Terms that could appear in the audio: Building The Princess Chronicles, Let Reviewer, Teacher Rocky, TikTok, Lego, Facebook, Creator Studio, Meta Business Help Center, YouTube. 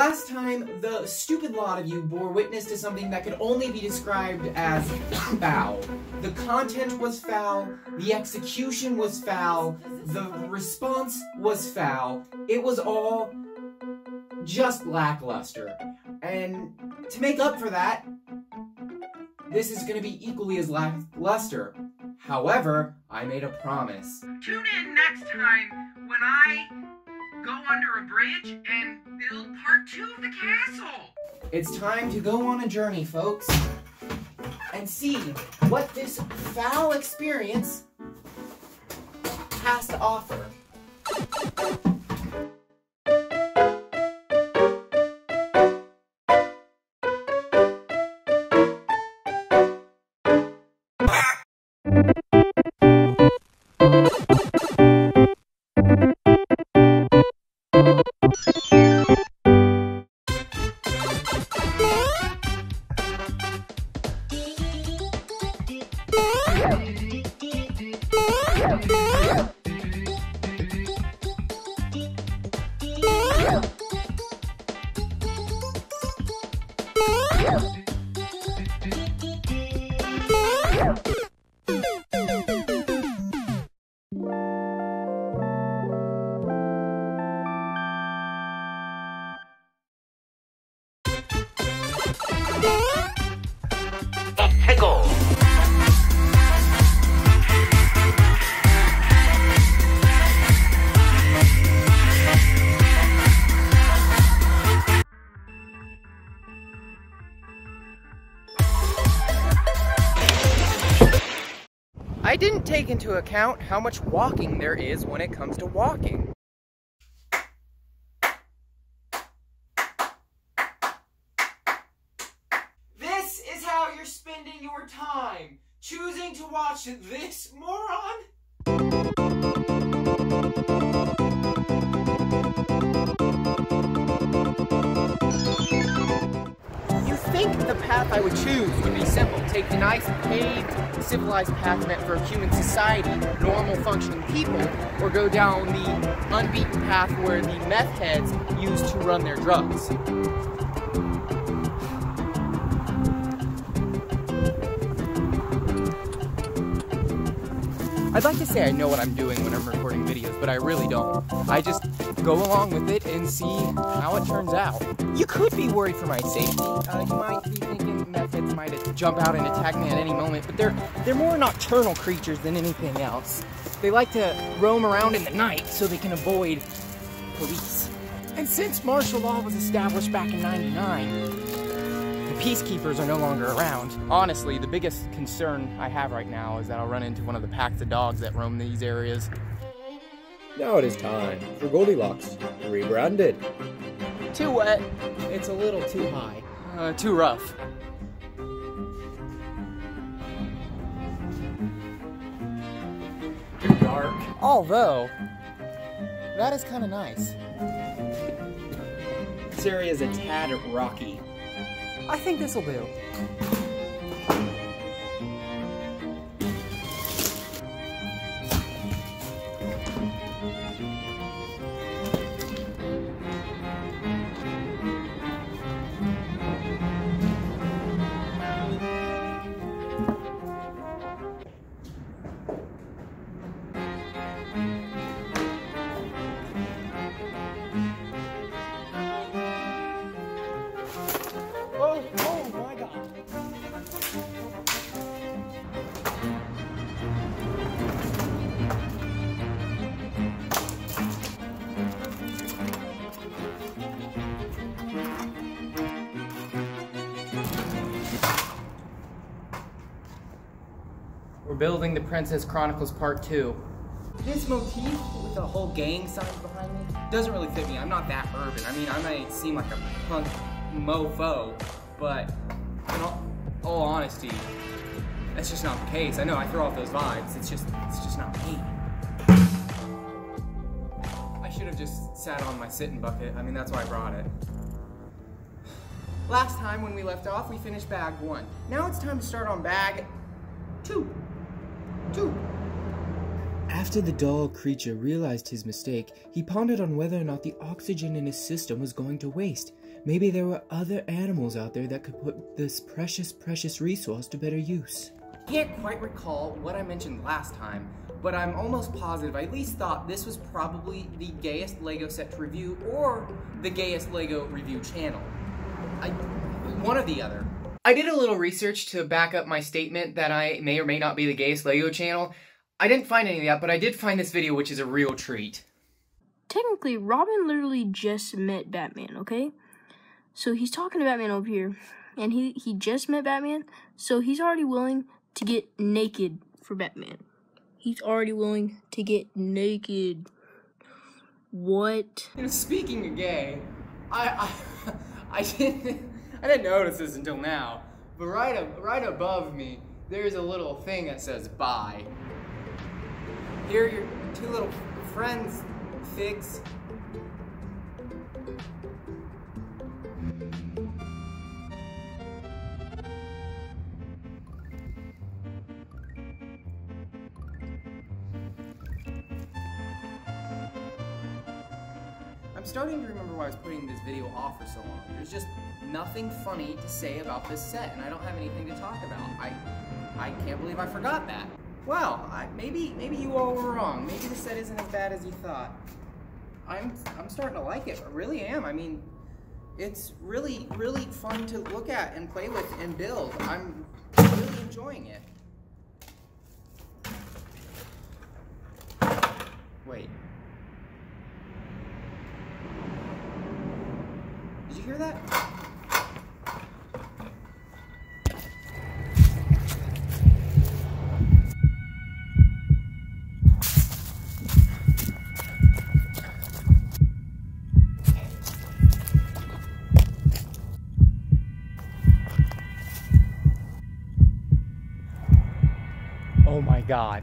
Last time, the stupid lot of you bore witness to something that could only be described as foul. The content was foul, the execution was foul, the response was foul. It was all just lackluster. And to make up for that, this is going to be equally as lackluster. However, I made a promise. Tune in next time when I go under a bridge and build part 2 of the castle. It's time to go on a journey, folks, and see what this foul experience has to offer. I didn't take into account how much walking there is when it comes to walking. This is how you're spending your time, choosing to watch this moron. The path I would choose would be simple. Take the nice, paved, civilized path meant for human society, normal functioning people, or go down the unbeaten path where the meth heads used to run their drugs. I'd like to say I know what I'm doing when I'm recording videos, but I really don't. I just go along with it and see how it turns out. You could be worried for my safety. You might be thinking meth heads might jump out and attack me at any moment, but they're more nocturnal creatures than anything else. They like to roam around in the night so they can avoid police. And since martial law was established back in '99, peacekeepers are no longer around. Honestly, the biggest concern I have right now is that I'll run into one of the packs of dogs that roam these areas. Now it is time for Goldilocks, rebranded. Too wet. It's a little too high. Too rough. Too dark. Although, that is kind of nice. This area is a tad rocky. I think this'll do. We're building the Princess Chronicles Part 2. This motif with the whole gang sign behind me doesn't really fit me. I'm not that urban. I mean, I might seem like a punk mofo, but in all honesty, that's just not the case. I know I throw off those vibes. It's just not me. I should have just sat on my sitting bucket. I mean, that's why I brought it. Last time when we left off, we finished bag 1. Now it's time to start on bag 2. After the dull creature realized his mistake, he pondered on whether or not the oxygen in his system was going to waste. Maybe there were other animals out there that could put this precious resource to better use. I can't quite recall what I mentioned last time, but I'm almost positive I at least thought this was probably the gayest Lego set to review or the gayest Lego review channel. One or the other. I did a little research to back up my statement that I may or may not be the gayest Lego channel. I didn't find any of that, but I did find this video, which is a real treat. Technically, Robin literally just met Batman, okay? So he's talking to Batman over here, and he just met Batman, so he's already willing to get naked for Batman. He's already willing to get naked. What? You know, speaking of gay, I didn't notice this until now, but right above me, there's a little thing that says bye. Here are your two little friends, figs. I'm starting to remember why I was putting this video off for so long. There's just nothing funny to say about this set, and I don't have anything to talk about. I can't believe I forgot that. Wow, maybe you all were wrong. Maybe the set isn't as bad as you thought. I'm starting to like it. I really am. I mean, it's really fun to look at and play with and build. I'm really enjoying it. Wait. Did you hear that? Oh my God.